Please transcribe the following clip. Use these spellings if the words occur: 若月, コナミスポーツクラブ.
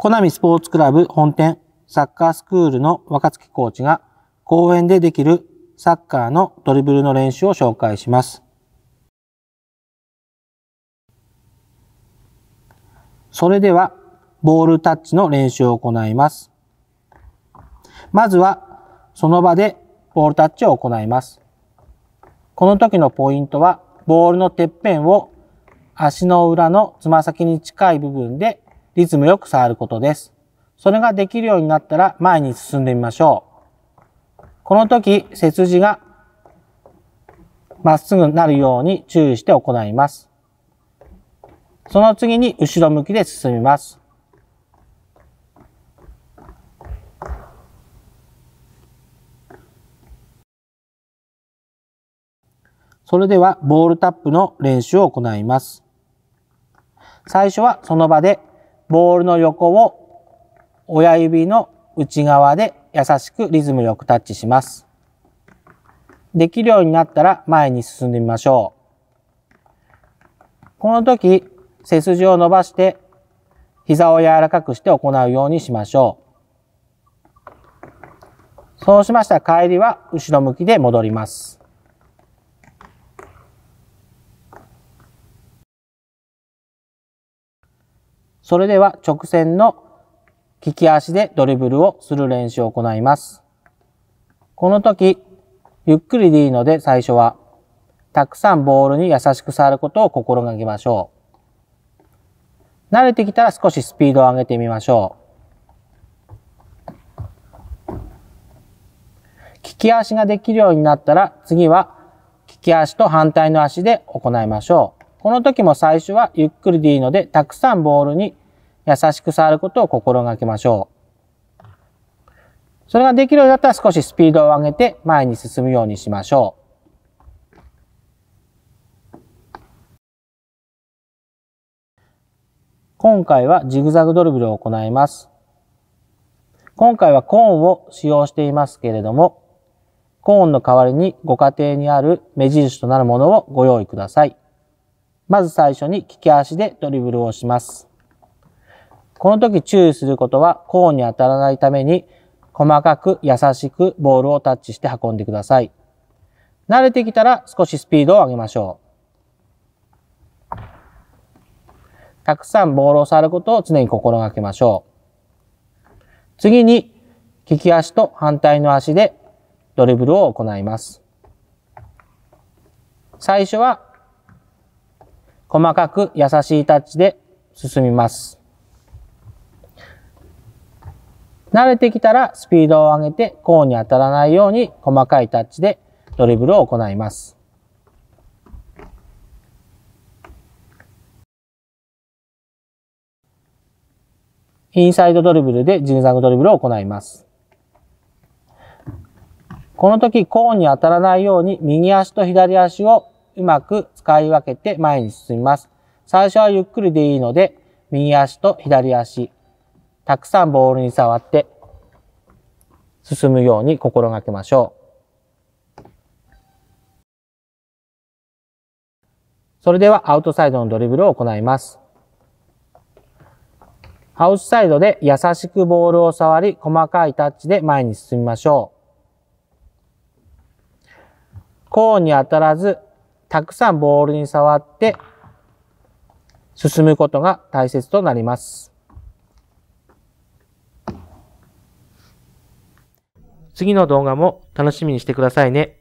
コナミスポーツクラブ本店サッカースクールの若月コーチが公園でできるサッカーのドリブルの練習を紹介します。それではボールタッチの練習を行います。まずはその場でボールタッチを行います。この時のポイントはボールのてっぺんを足の裏のつま先に近い部分でリズムよく触ることです。それができるようになったら前に進んでみましょう。この時背筋がまっすぐになるように注意して行います。その次に後ろ向きで進みます。それではボールタップの練習を行います。最初はその場でボールの横を親指の内側で優しくリズムよくタッチします。できるようになったら前に進んでみましょう。この時背筋を伸ばして膝を柔らかくして行うようにしましょう。そうしましたら帰りは後ろ向きで戻ります。それでは直線の利き足でドリブルをする練習を行います。この時、ゆっくりでいいので最初はたくさんボールに優しく触ることを心がけましょう。慣れてきたら少しスピードを上げてみましょう。利き足ができるようになったら次は利き足と反対の足で行いましょう。この時も最初はゆっくりでいいので、たくさんボールに優しく触ることを心がけましょう。それができるようになったら少しスピードを上げて前に進むようにしましょう。今回はジグザグドリブルを行います。今回はコーンを使用していますけれども、コーンの代わりにご家庭にある目印となるものをご用意ください。まず最初に利き足でドリブルをします。この時注意することはコーンに当たらないために細かく優しくボールをタッチして運んでください。慣れてきたら少しスピードを上げましょう。たくさんボールを触ることを常に心がけましょう。次に利き足と反対の足でドリブルを行います。最初は細かく優しいタッチで進みます。慣れてきたらスピードを上げてコーンに当たらないように細かいタッチでドリブルを行います。インサイドドリブルでジグザグドリブルを行います。この時コーンに当たらないように右足と左足をうまく使い分けて前に進みます。最初はゆっくりでいいので、右足と左足、たくさんボールに触って進むように心がけましょう。それではアウトサイドのドリブルを行います。アウトサイドで優しくボールを触り、細かいタッチで前に進みましょう。コーンに当たらず、たくさんボールに触って進むことが大切となります。次の動画も楽しみにしてくださいね。